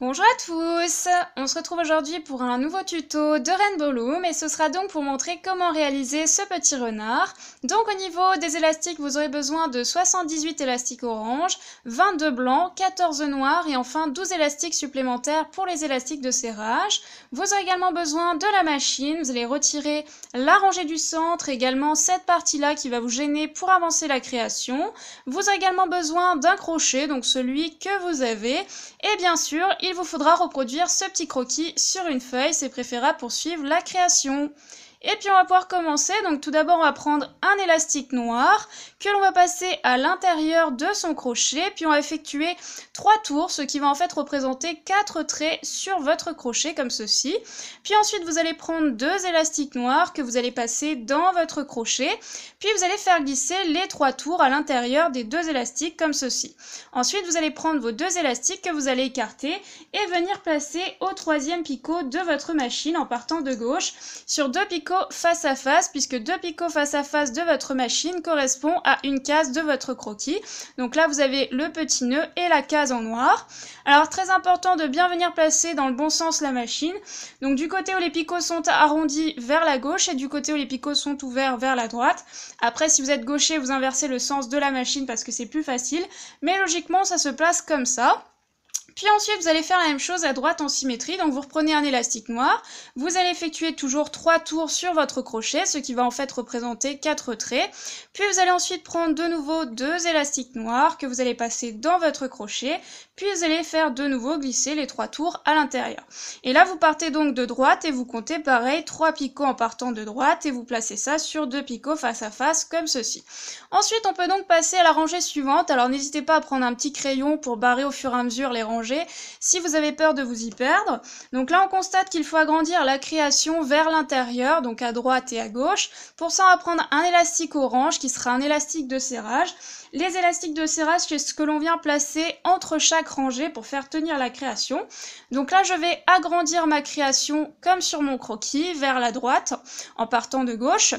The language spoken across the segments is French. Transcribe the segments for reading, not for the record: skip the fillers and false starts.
Bonjour à tous! On se retrouve aujourd'hui pour un nouveau tuto de Rainbow Loom et ce sera donc pour montrer comment réaliser ce petit renard. Donc au niveau des élastiques, vous aurez besoin de 78 élastiques orange, 22 blancs, 14 noirs et enfin 12 élastiques supplémentaires pour les élastiques de serrage. Vous aurez également besoin de la machine, vous allez retirer la rangée du centre, également cette partie-là qui va vous gêner pour avancer la création. Vous aurez également besoin d'un crochet, donc celui que vous avez, et bien sûr, il vous faudra reproduire ce petit croquis sur une feuille, c'est préférable pour suivre la création. Et puis on va pouvoir commencer, donc tout d'abord on va prendre un élastique noir que l'on va passer à l'intérieur de son crochet, puis on va effectuer 3 tours, ce qui va en fait représenter 4 traits sur votre crochet comme ceci. Puis ensuite vous allez prendre 2 élastiques noirs que vous allez passer dans votre crochet, puis vous allez faire glisser les 3 tours à l'intérieur des 2 élastiques comme ceci. Ensuite vous allez prendre vos 2 élastiques que vous allez écarter et venir placer au 3e picot de votre machine en partant de gauche sur 2 picots face à face, puisque 2 picots face à face de votre machine correspond à une case de votre croquis. Donc là vous avez le petit nœud et la case en noir. Alors très important de bien venir placer dans le bon sens la machine, donc du côté où les picots sont arrondis vers la gauche et du côté où les picots sont ouverts vers la droite. Après si vous êtes gaucher vous inversez le sens de la machine parce que c'est plus facile, mais logiquement ça se place comme ça. Puis ensuite vous allez faire la même chose à droite en symétrie, donc vous reprenez un élastique noir, vous allez effectuer toujours 3 tours sur votre crochet, ce qui va en fait représenter 4 traits, puis vous allez ensuite prendre de nouveau 2 élastiques noirs que vous allez passer dans votre crochet, puis vous allez faire de nouveau glisser les 3 tours à l'intérieur. Et là vous partez donc de droite et vous comptez pareil 3 picots en partant de droite et vous placez ça sur 2 picots face à face comme ceci. Ensuite on peut donc passer à la rangée suivante, alors n'hésitez pas à prendre un petit crayon pour barrer au fur et à mesure les rangées si vous avez peur de vous y perdre. Donc là on constate qu'il faut agrandir la création vers l'intérieur, donc à droite et à gauche. Pour ça on va prendre un élastique orange qui sera un élastique de serrage. Les élastiques de serrage c'est ce que l'on vient placer entre chaque rangée pour faire tenir la création. Donc là je vais agrandir ma création comme sur mon croquis vers la droite en partant de gauche.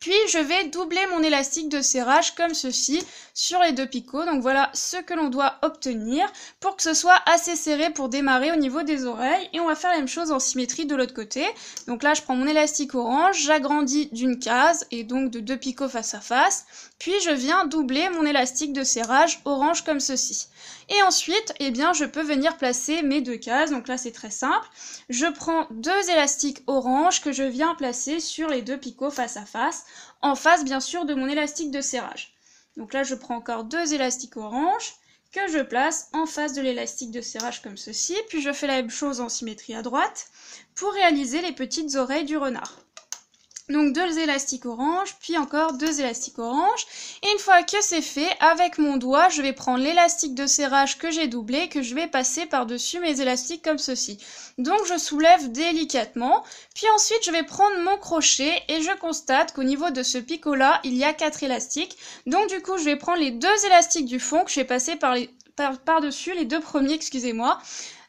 Puis je vais doubler mon élastique de serrage comme ceci sur les 2 picots. Donc voilà ce que l'on doit obtenir pour que ce soit assez serré pour démarrer au niveau des oreilles. Et on va faire la même chose en symétrie de l'autre côté. Donc là je prends mon élastique orange, j'agrandis d'une case et donc de 2 picots face à face. Puis je viens doubler mon élastique de serrage orange comme ceci. Et ensuite eh bien, je peux venir placer mes 2 cases. Donc là c'est très simple. Je prends 2 élastiques orange que je viens placer sur les 2 picots face à face. En face bien sûr de mon élastique de serrage. Donc là je prends encore 2 élastiques orange que je place en face de l'élastique de serrage comme ceci, puis je fais la même chose en symétrie à droite pour réaliser les petites oreilles du renard. Donc 2 élastiques orange, puis encore 2 élastiques orange. Et une fois que c'est fait, avec mon doigt, je vais prendre l'élastique de serrage que j'ai doublé, que je vais passer par-dessus mes élastiques comme ceci. Donc je soulève délicatement. Puis ensuite, je vais prendre mon crochet et je constate qu'au niveau de ce picot-là, il y a 4 élastiques. Donc du coup, je vais prendre les 2 élastiques du fond que je vais passer par-dessus les 2 premiers, excusez-moi.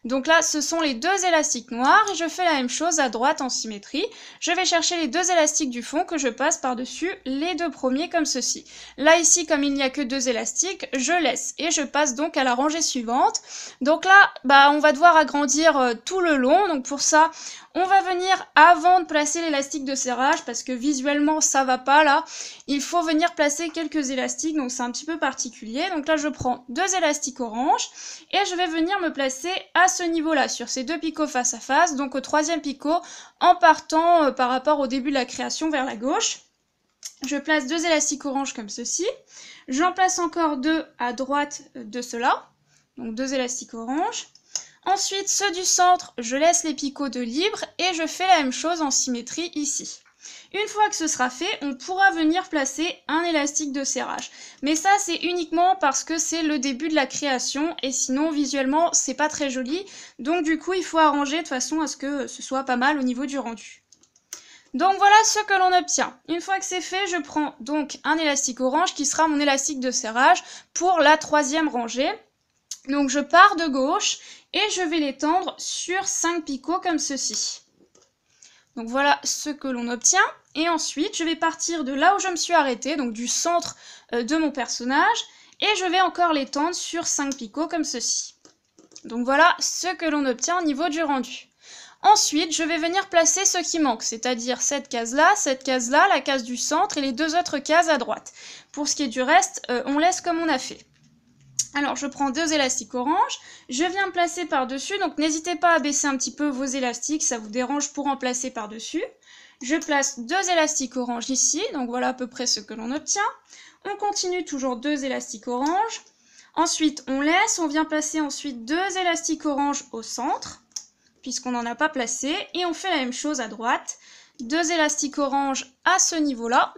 Donc là, ce sont les 2 élastiques noirs et je fais la même chose à droite en symétrie. Je vais chercher les 2 élastiques du fond que je passe par-dessus les 2 premiers comme ceci. Là, ici, comme il n'y a que 2 élastiques, je laisse et je passe donc à la rangée suivante. Donc là, on va devoir agrandir tout le long. Donc pour ça, on va venir, avant de placer l'élastique de serrage, parce que visuellement, ça va pas là, il faut venir placer quelques élastiques, donc c'est un petit peu particulier. Donc là, je prends 2 élastiques orange et je vais venir me placer à ce niveau-là, sur ces 2 picots face à face, donc au 3e picot, en partant par rapport au début de la création vers la gauche. Je place 2 élastiques orange comme ceci, j'en place encore 2 à droite de cela, donc 2 élastiques orange. Ensuite, ceux du centre, je laisse les picots de libre et je fais la même chose en symétrie ici. Une fois que ce sera fait, on pourra venir placer un élastique de serrage. Mais ça, c'est uniquement parce que c'est le début de la création et sinon, visuellement, c'est pas très joli. Donc du coup, il faut arranger de façon à ce que ce soit pas mal au niveau du rendu. Donc voilà ce que l'on obtient. Une fois que c'est fait, je prends donc un élastique orange qui sera mon élastique de serrage pour la 3e rangée. Donc je pars de gauche et je vais l'étendre sur 5 picots comme ceci. Donc voilà ce que l'on obtient. Et ensuite, je vais partir de là où je me suis arrêtée, donc du centre de mon personnage, et je vais encore l'étendre sur 5 picots comme ceci. Donc voilà ce que l'on obtient au niveau du rendu. Ensuite, je vais venir placer ce qui manque, c'est-à-dire cette case-là, la case du centre et les deux autres cases à droite. Pour ce qui est du reste, on laisse comme on a fait. Alors, je prends deux élastiques orange, je viens placer par-dessus, donc n'hésitez pas à baisser un petit peu vos élastiques, ça vous dérange pour en placer par-dessus. Je place deux élastiques orange ici, donc voilà à peu près ce que l'on obtient. On continue toujours deux élastiques orange. Ensuite, on laisse, on vient placer ensuite deux élastiques orange au centre, puisqu'on n'en a pas placé, et on fait la même chose à droite. Deux élastiques orange à ce niveau-là,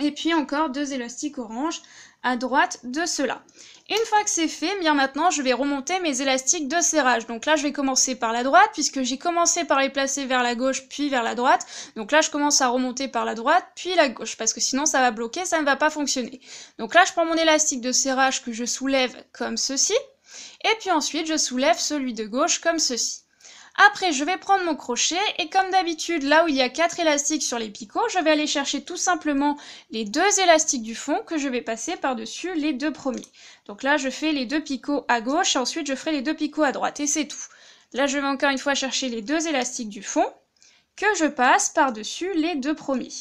et puis encore deux élastiques orange à droite de cela. Une fois que c'est fait, bien maintenant je vais remonter mes élastiques de serrage. Donc là je vais commencer par la droite puisque j'ai commencé par les placer vers la gauche puis vers la droite. Donc là je commence à remonter par la droite puis la gauche parce que sinon ça va bloquer, ça ne va pas fonctionner. Donc là je prends mon élastique de serrage que je soulève comme ceci et puis ensuite je soulève celui de gauche comme ceci. Après, je vais prendre mon crochet et comme d'habitude, là où il y a 4 élastiques sur les picots, je vais aller chercher tout simplement les deux élastiques du fond que je vais passer par-dessus les deux premiers. Donc là, je fais les deux picots à gauche et ensuite je ferai les deux picots à droite et c'est tout. Là, je vais encore une fois chercher les deux élastiques du fond que je passe par-dessus les deux premiers.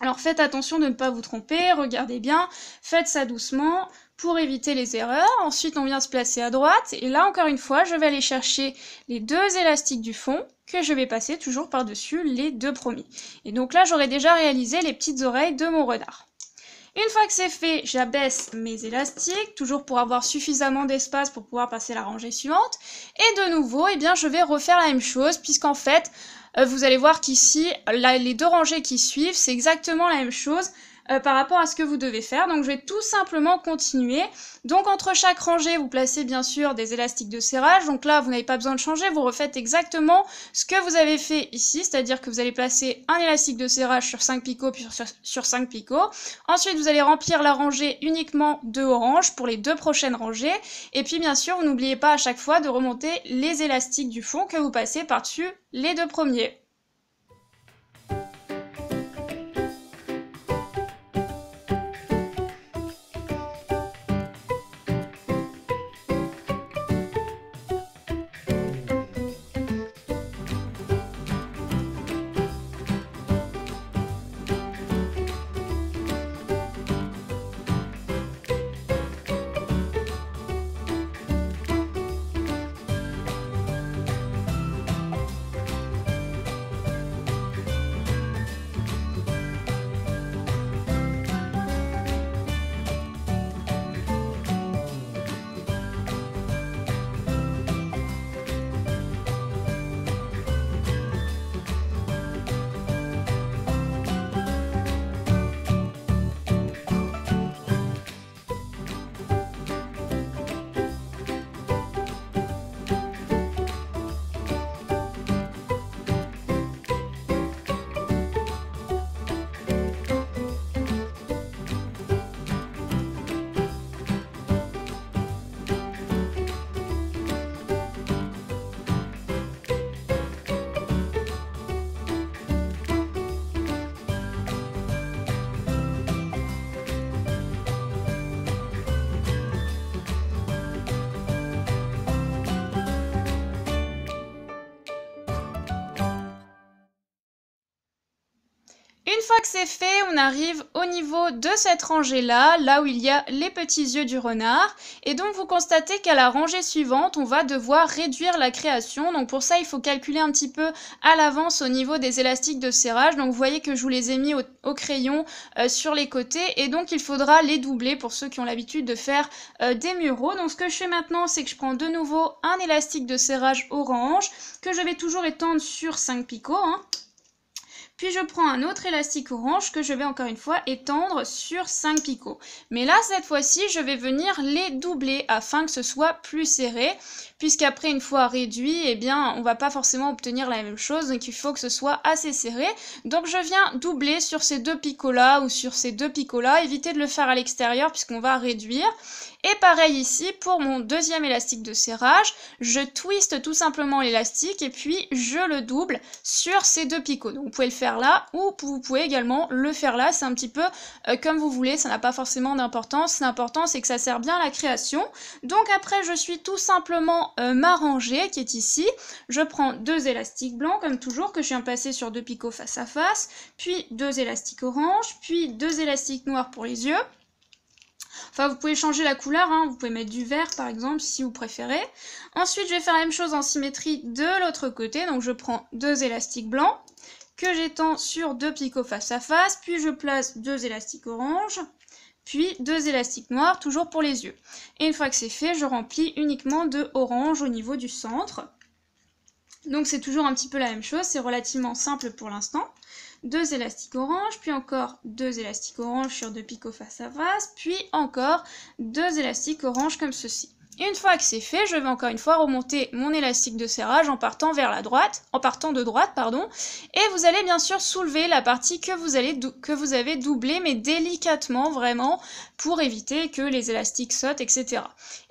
Alors faites attention de ne pas vous tromper, regardez bien, faites ça doucement pour éviter les erreurs. Ensuite on vient se placer à droite et là encore une fois je vais aller chercher les deux élastiques du fond que je vais passer toujours par-dessus les deux premiers. Et donc là j'aurai déjà réalisé les petites oreilles de mon renard. Une fois que c'est fait, j'abaisse mes élastiques, toujours pour avoir suffisamment d'espace pour pouvoir passer la rangée suivante. Et de nouveau, eh bien, je vais refaire la même chose, puisqu'en fait, vous allez voir qu'ici, les deux rangées qui suivent, c'est exactement la même chose par rapport à ce que vous devez faire. Donc je vais tout simplement continuer. Donc entre chaque rangée, vous placez bien sûr des élastiques de serrage. Donc là, vous n'avez pas besoin de changer, vous refaites exactement ce que vous avez fait ici, c'est-à-dire que vous allez placer un élastique de serrage sur 5 picots, puis sur 5 picots. Ensuite, vous allez remplir la rangée uniquement de orange pour les deux prochaines rangées. Et puis bien sûr, vous n'oubliez pas à chaque fois de remonter les élastiques du fond que vous passez par-dessus les deux premiers. Une fois que c'est fait, on arrive au niveau de cette rangée-là, là où il y a les petits yeux du renard. Et donc vous constatez qu'à la rangée suivante, on va devoir réduire la création. Donc pour ça, il faut calculer un petit peu à l'avance au niveau des élastiques de serrage. Donc vous voyez que je vous les ai mis au crayon sur les côtés. Et donc il faudra les doubler pour ceux qui ont l'habitude de faire des muraux. Donc ce que je fais maintenant, c'est que je prends de nouveau un élastique de serrage orange que je vais toujours étendre sur 5 picots, hein. Puis je prends un autre élastique orange que je vais encore une fois étendre sur 5 picots. Mais là, cette fois-ci, je vais venir les doubler afin que ce soit plus serré. Puisqu'après, une fois réduit, eh bien, on va pas forcément obtenir la même chose. Donc, il faut que ce soit assez serré. Donc, je viens doubler sur ces deux picots-là ou sur ces deux picots-là. Évitez de le faire à l'extérieur puisqu'on va réduire. Et pareil ici, pour mon deuxième élastique de serrage, je twiste tout simplement l'élastique et puis je le double sur ces deux picots. Donc vous pouvez le faire là ou vous pouvez également le faire là, c'est un petit peu comme vous voulez, ça n'a pas forcément d'importance. L'important c'est que ça sert bien à la création. Donc après je suis tout simplement ma rangée qui est ici, je prends deux élastiques blancs comme toujours que je viens placer sur deux picots face à face, puis deux élastiques orange, puis deux élastiques noirs pour les yeux. Enfin, vous pouvez changer la couleur, hein. Vous pouvez mettre du vert par exemple si vous préférez. Ensuite, je vais faire la même chose en symétrie de l'autre côté. Donc, je prends deux élastiques blancs que j'étends sur deux picots face à face, puis je place deux élastiques orange, puis deux élastiques noirs, toujours pour les yeux. Et une fois que c'est fait, je remplis uniquement de orange au niveau du centre. Donc, c'est toujours un petit peu la même chose, c'est relativement simple pour l'instant. Deux élastiques orange, puis encore deux élastiques orange sur deux picots face à face, puis encore deux élastiques orange comme ceci. Une fois que c'est fait, je vais encore une fois remonter mon élastique de serrage en partant vers la droite, en partant de droite, pardon, et vous allez bien sûr soulever la partie que vous avez doublée, mais délicatement vraiment, pour éviter que les élastiques sautent, etc.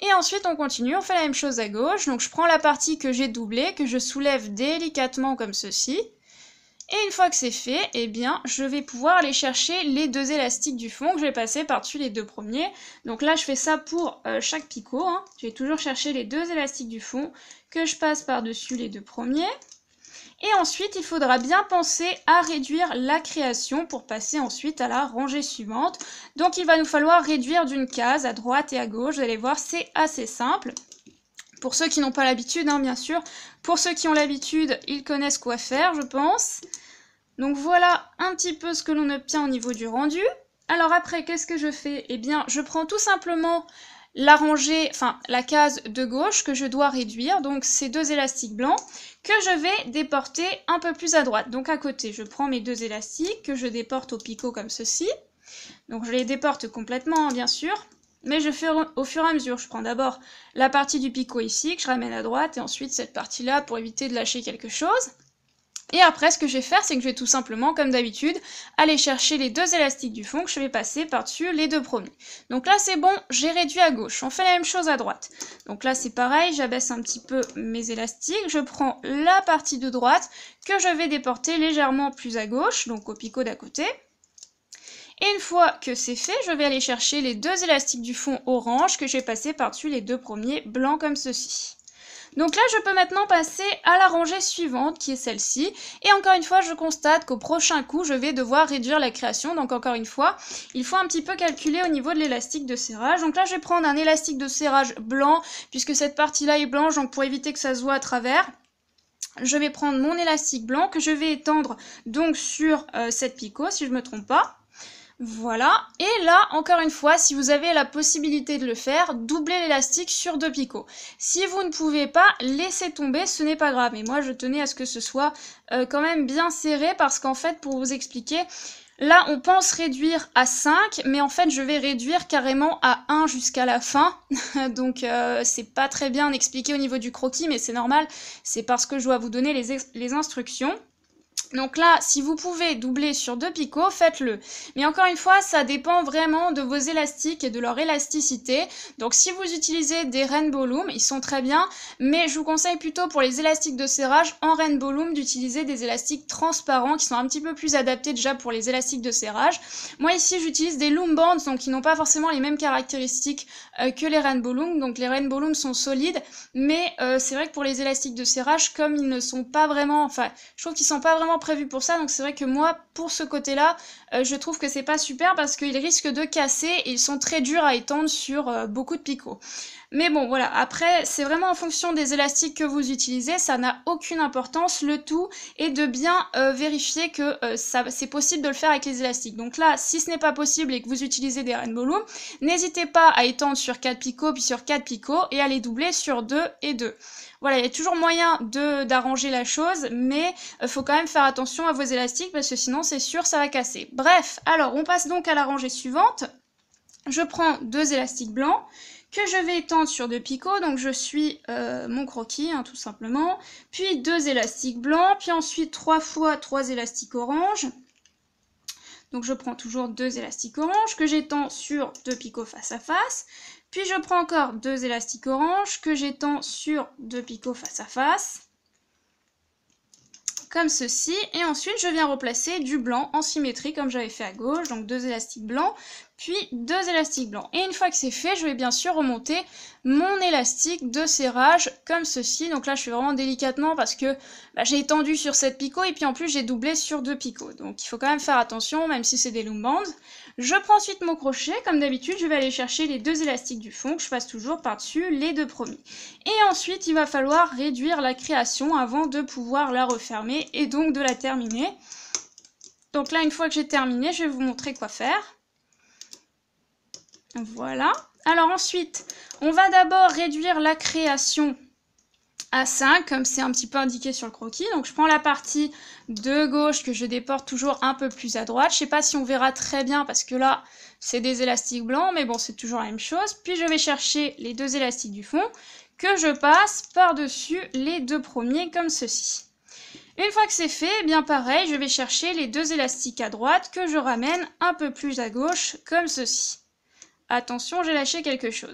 Et ensuite on continue, on fait la même chose à gauche, donc je prends la partie que j'ai doublée, que je soulève délicatement comme ceci. Et une fois que c'est fait, eh bien, je vais pouvoir aller chercher les deux élastiques du fond que je vais passer par-dessus les deux premiers. Donc là, je fais ça pour chaque picot, hein. Je vais toujours chercher les deux élastiques du fond que je passe par-dessus les deux premiers. Et ensuite, il faudra bien penser à réduire la création pour passer ensuite à la rangée suivante. Donc il va nous falloir réduire d'une case à droite et à gauche. Vous allez voir, c'est assez simple. Pour ceux qui n'ont pas l'habitude, hein, bien sûr. Pour ceux qui ont l'habitude, ils connaissent quoi faire, je pense. Donc voilà un petit peu ce que l'on obtient au niveau du rendu. Alors après, qu'est-ce que je fais? Eh bien, je prends tout simplement la rangée, enfin la case de gauche que je dois réduire, donc ces deux élastiques blancs, que je vais déporter un peu plus à droite. Donc à côté, je prends mes deux élastiques que je déporte au picot comme ceci. Donc je les déporte complètement, hein, bien sûr. Mais je fais au fur et à mesure, je prends d'abord la partie du picot ici, que je ramène à droite, et ensuite cette partie-là pour éviter de lâcher quelque chose. Et après, ce que je vais faire, c'est que je vais tout simplement, comme d'habitude, aller chercher les deux élastiques du fond que je vais passer par-dessus les deux premiers. Donc là, c'est bon, j'ai réduit à gauche. On fait la même chose à droite. Donc là, c'est pareil, j'abaisse un petit peu mes élastiques. Je prends la partie de droite que je vais déporter légèrement plus à gauche, donc au picot d'à côté. Et une fois que c'est fait, je vais aller chercher les deux élastiques du fond orange que j'ai passé par-dessus les deux premiers blancs comme ceci. Donc là, je peux maintenant passer à la rangée suivante qui est celle-ci. Et encore une fois, je constate qu'au prochain coup, je vais devoir réduire la création. Donc encore une fois, il faut un petit peu calculer au niveau de l'élastique de serrage. Donc là, je vais prendre un élastique de serrage blanc puisque cette partie-là est blanche, donc pour éviter que ça se voit à travers. Je vais prendre mon élastique blanc que je vais étendre donc sur cette picot si je ne me trompe pas. Voilà, et là, encore une fois, si vous avez la possibilité de le faire, doublez l'élastique sur deux picots. Si vous ne pouvez pas, laissez tomber, ce n'est pas grave. Mais moi, je tenais à ce que ce soit quand même bien serré parce qu'en fait, pour vous expliquer, là, on pense réduire à 5, mais en fait, je vais réduire carrément à 1 jusqu'à la fin. Donc, c'est pas très bien expliqué au niveau du croquis, mais c'est normal, c'est parce que je dois vous donner les instructions. Donc là, si vous pouvez doubler sur deux picots, faites-le. Mais encore une fois, ça dépend vraiment de vos élastiques et de leur élasticité. Donc si vous utilisez des Rainbow Loom, ils sont très bien, mais je vous conseille plutôt pour les élastiques de serrage en Rainbow Loom d'utiliser des élastiques transparents qui sont un petit peu plus adaptés déjà pour les élastiques de serrage. Moi ici, j'utilise des Loom Bands, donc ils n'ont pas forcément les mêmes caractéristiques que les Rainbow Loom. Donc les Rainbow Loom sont solides, mais c'est vrai que pour les élastiques de serrage, comme ils ne sont pas vraiment, enfin, je trouve qu'ils sont pas vraiment prévu pour ça, donc c'est vrai que moi pour ce côté là je trouve que c'est pas super parce qu'ils risquent de casser et ils sont très durs à étendre sur beaucoup de picots. Mais bon voilà, après c'est vraiment en fonction des élastiques que vous utilisez, ça n'a aucune importance, le tout est de bien vérifier que c'est possible de le faire avec les élastiques. Donc là, si ce n'est pas possible et que vous utilisez des Rainbow Loom, n'hésitez pas à étendre sur 4 picots puis sur 4 picots et à les doubler sur 2 et 2. Voilà, il y a toujours moyen d'arranger la chose, mais faut quand même faire attention à vos élastiques parce que sinon c'est sûr ça va casser. Bref, alors on passe donc à la rangée suivante. Je prends deux élastiques blancs que je vais étendre sur deux picots, donc je suis mon croquis, hein, tout simplement, puis deux élastiques blancs, puis ensuite 3 fois 3 élastiques orange. Donc je prends toujours deux élastiques orange que j'étends sur deux picots face à face, Puis je prends encore deux élastiques orange que j'étends sur deux picots face à face. Comme ceci. Et ensuite je viens replacer du blanc en symétrie comme j'avais fait à gauche. Donc deux élastiques blancs, puis deux élastiques blancs. Et une fois que c'est fait, je vais bien sûr remonter mon élastique de serrage comme ceci. Donc là je fais vraiment délicatement parce que j'ai étendu sur 7 picots et puis en plus j'ai doublé sur 2 picots. Donc il faut quand même faire attention même si c'est des loom bands. Je prends ensuite mon crochet, comme d'habitude je vais aller chercher les deux élastiques du fond que je passe toujours par-dessus les deux premiers. Et ensuite il va falloir réduire la création avant de pouvoir la refermer et donc de la terminer. Donc là une fois que j'ai terminé, je vais vous montrer quoi faire. Voilà. Alors ensuite, on va d'abord réduire la création à 5, comme c'est un petit peu indiqué sur le croquis. Donc je prends la partie de gauche que je déporte toujours un peu plus à droite. Je ne sais pas si on verra très bien parce que là, c'est des élastiques blancs, mais bon, c'est toujours la même chose. Puis je vais chercher les deux élastiques du fond que je passe par-dessus les deux premiers, comme ceci. Une fois que c'est fait, bien pareil, je vais chercher les deux élastiques à droite que je ramène un peu plus à gauche, comme ceci. Attention, j'ai lâché quelque chose.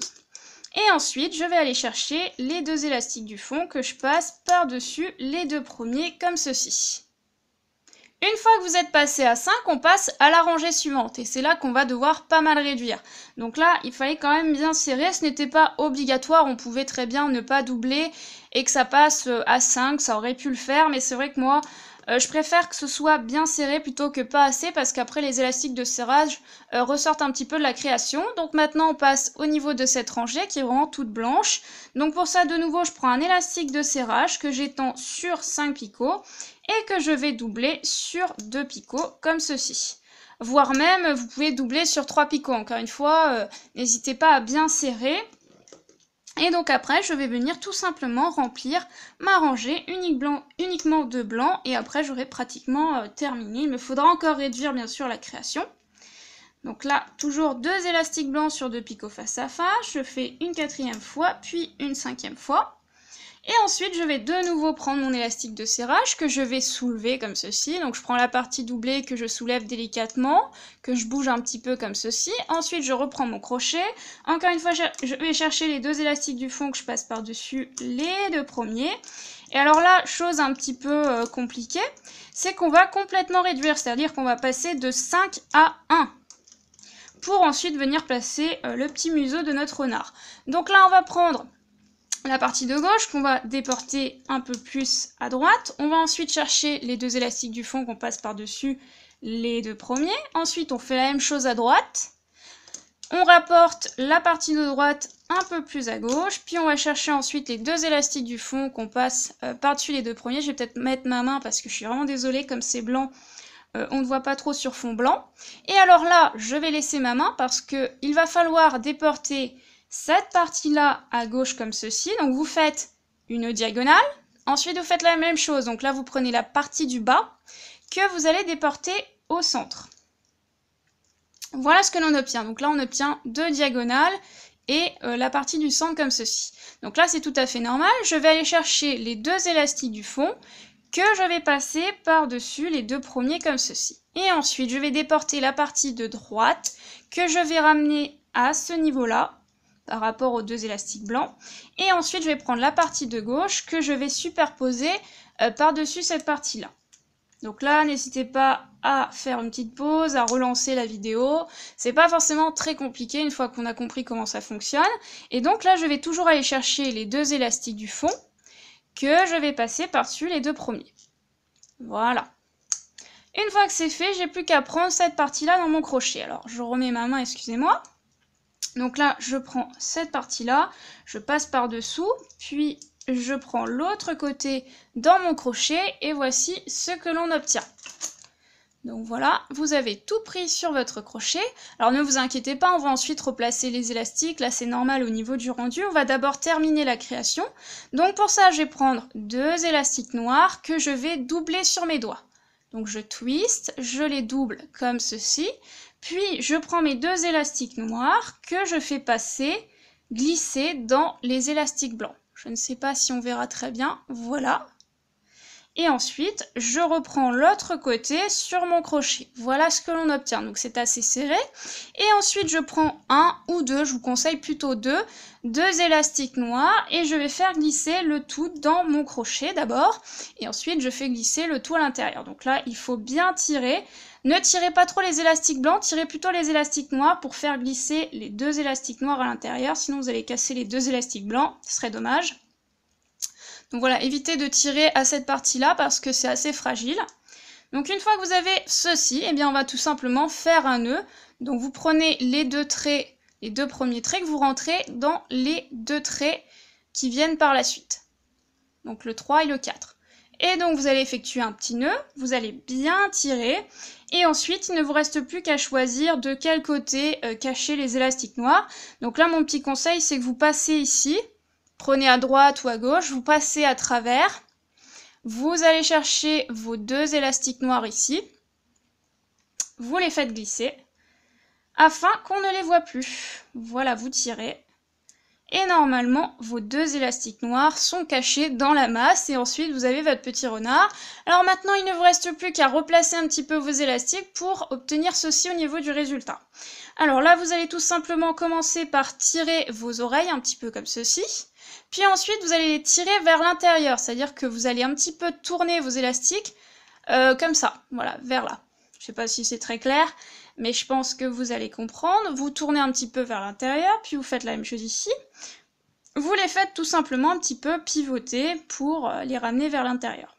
Et ensuite, je vais aller chercher les deux élastiques du fond que je passe par-dessus les deux premiers comme ceci. Une fois que vous êtes passé à 5, on passe à la rangée suivante et c'est là qu'on va devoir pas mal réduire. Donc là, il fallait quand même bien serrer, ce n'était pas obligatoire, on pouvait très bien ne pas doubler et que ça passe à 5, ça aurait pu le faire, mais c'est vrai que moi... je préfère que ce soit bien serré plutôt que pas assez parce qu'après les élastiques de serrage ressortent un petit peu de la création. Donc maintenant on passe au niveau de cette rangée qui est vraiment toute blanche. Donc pour ça de nouveau je prends un élastique de serrage que j'étends sur 5 picots et que je vais doubler sur 2 picots comme ceci. Voire même vous pouvez doubler sur 3 picots. Encore une fois, n'hésitez pas à bien serrer. Et donc après, je vais venir tout simplement remplir ma rangée uniquement de blanc. Et après, j'aurai pratiquement terminé. Il me faudra encore réduire, bien sûr, la création. Donc là, toujours deux élastiques blancs sur deux picots face à face. Je fais une 4e fois, puis une 5e fois. Et ensuite, je vais de nouveau prendre mon élastique de serrage que je vais soulever comme ceci. Donc je prends la partie doublée que je soulève délicatement, que je bouge un petit peu comme ceci. Ensuite, je reprends mon crochet. Encore une fois, je vais chercher les deux élastiques du fond que je passe par-dessus les deux premiers. Et alors là, chose un petit peu compliquée, c'est qu'on va complètement réduire, c'est-à-dire qu'on va passer de 5 à 1. Pour ensuite venir placer le petit museau de notre renard. Donc là, on va prendre... la partie de gauche qu'on va déporter un peu plus à droite. On va ensuite chercher les deux élastiques du fond qu'on passe par-dessus les deux premiers. Ensuite, on fait la même chose à droite. On rapporte la partie de droite un peu plus à gauche. Puis on va chercher ensuite les deux élastiques du fond qu'on passe par-dessus les deux premiers. Je vais peut-être mettre ma main parce que je suis vraiment désolée, comme c'est blanc, on ne voit pas trop sur fond blanc. Et alors là, je vais laisser ma main parce qu'il va falloir déporter... cette partie-là à gauche comme ceci, donc vous faites une diagonale, ensuite vous faites la même chose, donc là vous prenez la partie du bas que vous allez déporter au centre. Voilà ce que l'on obtient, donc là on obtient deux diagonales et la partie du centre comme ceci. Donc là c'est tout à fait normal, je vais aller chercher les deux élastiques du fond que je vais passer par-dessus les deux premiers comme ceci. Et ensuite je vais déporter la partie de droite que je vais ramener à ce niveau-là, par rapport aux deux élastiques blancs. Et ensuite, je vais prendre la partie de gauche que je vais superposer par-dessus cette partie-là. Donc là, n'hésitez pas à faire une petite pause, à relancer la vidéo. C'est pas forcément très compliqué une fois qu'on a compris comment ça fonctionne. Et donc là, je vais toujours aller chercher les deux élastiques du fond que je vais passer par-dessus les deux premiers. Voilà. Une fois que c'est fait, j'ai plus qu'à prendre cette partie-là dans mon crochet. Alors, je remets ma main, excusez-moi. Donc là, je prends cette partie-là, je passe par-dessous, puis je prends l'autre côté dans mon crochet et voici ce que l'on obtient. Donc voilà, vous avez tout pris sur votre crochet. Alors ne vous inquiétez pas, on va ensuite replacer les élastiques. Là, c'est normal au niveau du rendu. On va d'abord terminer la création. Donc pour ça, je vais prendre deux élastiques noirs que je vais doubler sur mes doigts. Donc je twiste, je les double comme ceci. Puis je prends mes deux élastiques noirs que je fais passer, glisser dans les élastiques blancs. Je ne sais pas si on verra très bien, voilà. Et ensuite, je reprends l'autre côté sur mon crochet. Voilà ce que l'on obtient. Donc c'est assez serré. Et ensuite, je prends un ou deux, je vous conseille plutôt deux élastiques noirs. Et je vais faire glisser le tout dans mon crochet d'abord. Et ensuite, je fais glisser le tout à l'intérieur. Donc là, il faut bien tirer. Ne tirez pas trop les élastiques blancs, tirez plutôt les élastiques noirs pour faire glisser les deux élastiques noirs à l'intérieur. Sinon, vous allez casser les deux élastiques blancs. Ce serait dommage. Donc voilà, évitez de tirer à cette partie-là parce que c'est assez fragile. Donc une fois que vous avez ceci, eh bien on va tout simplement faire un nœud. Donc vous prenez les deux premiers traits que vous rentrez dans les deux traits qui viennent par la suite. Donc le 3 et le 4. Et donc vous allez effectuer un petit nœud, vous allez bien tirer. Et ensuite, il ne vous reste plus qu'à choisir de quel côté cacher les élastiques noirs. Donc là, mon petit conseil, c'est que vous passez ici. Prenez à droite ou à gauche, vous passez à travers, vous allez chercher vos deux élastiques noirs ici, vous les faites glisser, afin qu'on ne les voit plus. Voilà, vous tirez, et normalement, vos deux élastiques noirs sont cachés dans la masse, et ensuite, vous avez votre petit renard. Alors maintenant, il ne vous reste plus qu'à replacer un petit peu vos élastiques pour obtenir ceci au niveau du résultat. Alors là, vous allez tout simplement commencer par tirer vos oreilles un petit peu comme ceci. Puis ensuite, vous allez les tirer vers l'intérieur, c'est-à-dire que vous allez un petit peu tourner vos élastiques comme ça, voilà, vers là. Je ne sais pas si c'est très clair, mais je pense que vous allez comprendre. Vous tournez un petit peu vers l'intérieur, puis vous faites la même chose ici. Vous les faites tout simplement un petit peu pivoter pour les ramener vers l'intérieur.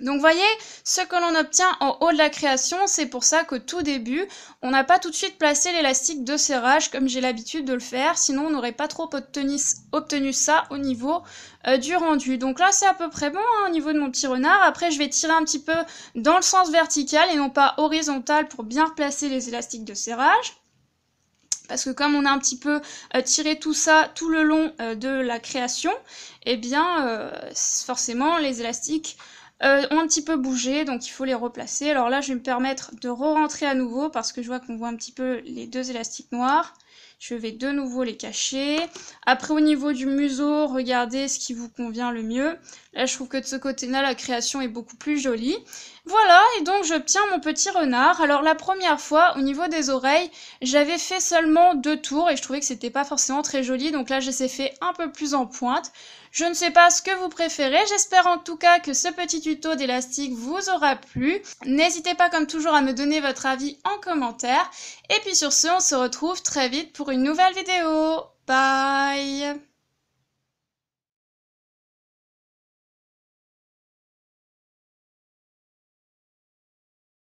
Donc voyez, ce que l'on obtient en haut de la création, c'est pour ça qu'au tout début, on n'a pas tout de suite placé l'élastique de serrage comme j'ai l'habitude de le faire, sinon on n'aurait pas trop obtenu ça au niveau du rendu. Donc là c'est à peu près bon hein, au niveau de mon petit renard. Après je vais tirer un petit peu dans le sens vertical et non pas horizontal pour bien replacer les élastiques de serrage. Parce que comme on a un petit peu tiré tout ça tout le long de la création, eh bien forcément les élastiques ont un petit peu bougé, donc il faut les replacer. Alors là, je vais me permettre de re-rentrer à nouveau parce que je vois qu'on voit un petit peu les deux élastiques noirs. Je vais de nouveau les cacher. Après, au niveau du museau, regardez ce qui vous convient le mieux. Là, je trouve que de ce côté-là, la création est beaucoup plus jolie. Voilà, et donc j'obtiens mon petit renard. Alors la première fois, au niveau des oreilles, j'avais fait seulement 2 tours et je trouvais que c'était pas forcément très joli. Donc là, je les ai fait un peu plus en pointe. Je ne sais pas ce que vous préférez, j'espère en tout cas que ce petit tuto d'élastique vous aura plu. N'hésitez pas comme toujours à me donner votre avis en commentaire. Et puis sur ce, on se retrouve très vite pour une nouvelle vidéo. Bye!